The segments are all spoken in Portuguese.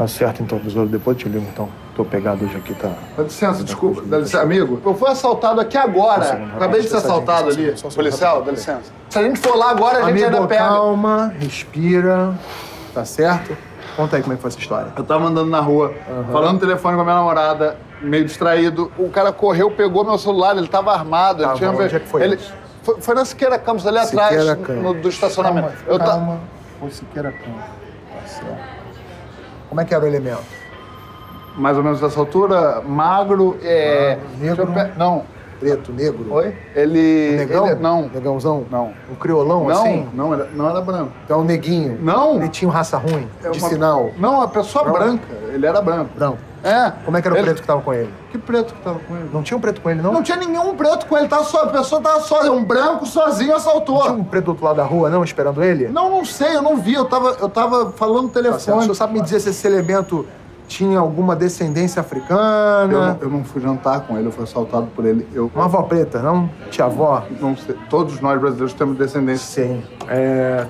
Tá certo, então, tesouro. Depois eu te ligo, então. Tô pegado hoje aqui, tá? Dá licença, desculpa. Dá licença, amigo. Eu fui assaltado aqui agora. Acabei de ser assaltado ali. Policial, dá licença. Se a gente for lá agora, a gente ainda pega. Calma, respira. Tá certo? Conta aí como é que foi essa história. Eu tava andando na rua, falando no telefone com a minha namorada, meio distraído. O cara correu, pegou meu celular, ele tava armado. Tá, tinha... Onde é que foi ele... isso? Foi na Siqueira Campos, ali atrás, do estacionamento. Calma, eu calma. Foi Siqueira Campos. Tá certo. Como é que era o elemento? Mais ou menos dessa altura, magro, negro? Não. Preto, negro? Oi? Ele... Negão? Ele... Não. Negãozão? Não. Um criolão, não, assim? Não era branco. Então, neguinho? Não. Ele tinha raça ruim, de sinal? Não, a pessoa branca. Ele era branco. Branco. É. Como é que era o preto que tava com ele? Que preto que tava com ele? Não tinha um preto com ele, não? Não tinha nenhum preto com ele, tava só, a pessoa tava só, um branco sozinho assaltou. Não tinha um preto do outro lado da rua, não, esperando ele? Não sei, eu não vi, eu tava falando no telefone. O senhor sabe me dizer se esse elemento tinha alguma descendência africana? Eu não fui jantar com ele, eu fui assaltado por ele. Uma avó preta, não? Tia-avó? Não sei, todos nós brasileiros temos descendência. Sim.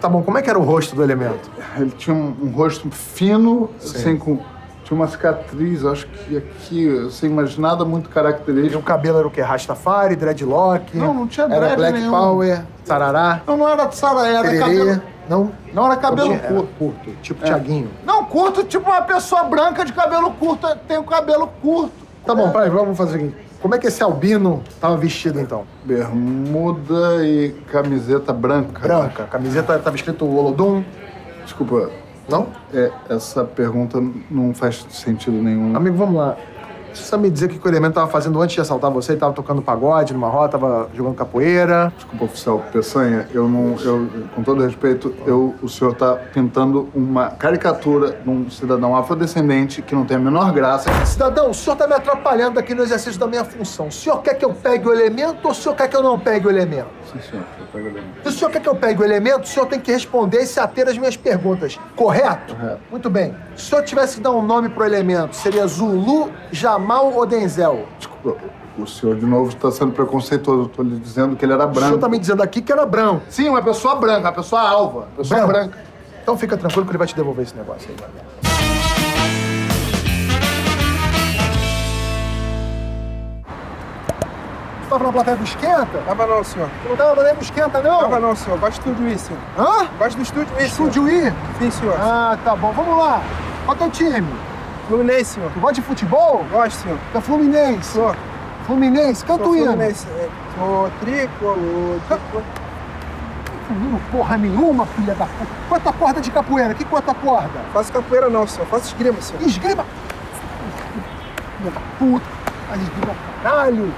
Tá bom, como é que era o rosto do elemento? Ele tinha um rosto fino, sem com... Tinha uma cicatriz, acho que aqui, assim, mas nada muito característico. E o cabelo era o quê? Rastafari, dreadlock? Não tinha dread nenhum. Era black power, sarará? Não era de sarará, era cabelo... Não era cabelo curto, tipo Thiaguinho. Não, curto, tipo uma pessoa branca de cabelo curto, tem o cabelo curto. Tá bom, peraí, vamos fazer o seguinte. Como é que esse albino tava vestido, então? Bermuda e camiseta branca. Branca. Camiseta tava escrito Olodum. Desculpa. Não? Essa pergunta não faz sentido nenhum. Amigo, vamos lá. Você sabe me dizer o que o elemento tava fazendo antes de assaltar você? Ele tava tocando pagode numa roda, tava jogando capoeira? Desculpa, oficial Peçanha, eu não... com todo respeito, o senhor tá pintando uma caricatura de um cidadão afrodescendente que não tem a menor graça. Cidadão, o senhor tá me atrapalhando aqui no exercício da minha função. O senhor quer que eu pegue o elemento ou o senhor quer que eu não pegue o elemento? Sim, senhor, eu pego o elemento. Se o senhor quer que eu pegue o elemento, o senhor tem que responder e se ater às minhas perguntas, correto? Correto. Muito bem. Se o senhor tivesse que dar um nome pro elemento, seria Zulu, Jamaica, Mal ou Denzel? Desculpa, o senhor de novo está sendo preconceituoso. Eu estou lhe dizendo que ele era branco. O senhor está me dizendo aqui que era branco. Sim, uma pessoa branca, uma pessoa alva, uma pessoa branca. Então fica tranquilo que ele vai te devolver esse negócio aí, galera. Você tava na plateia do Esquenta? Tava não, senhor. Você não tava na plateia do Esquenta, não? Tava não, senhor. Basta do estúdio I, senhor. Hã? Basta do estúdio I, senhor. Estúdio I? Sim, senhor. Ah, tá bom. Vamos lá. Qual é o teu time? Fluminense, senhor. Tu gosta de futebol? Gosto, senhor. É Fluminense? Sou. Fluminense? Canta o hino. Fluminense. Sou tricolor. Não, porra nenhuma, filha da puta. Quanto a corda de capoeira? Que quanto a corda? Faço capoeira não, senhor. Faço esgrima, senhor. Esgrima? Filha da puta. Faz esgrima, caralho.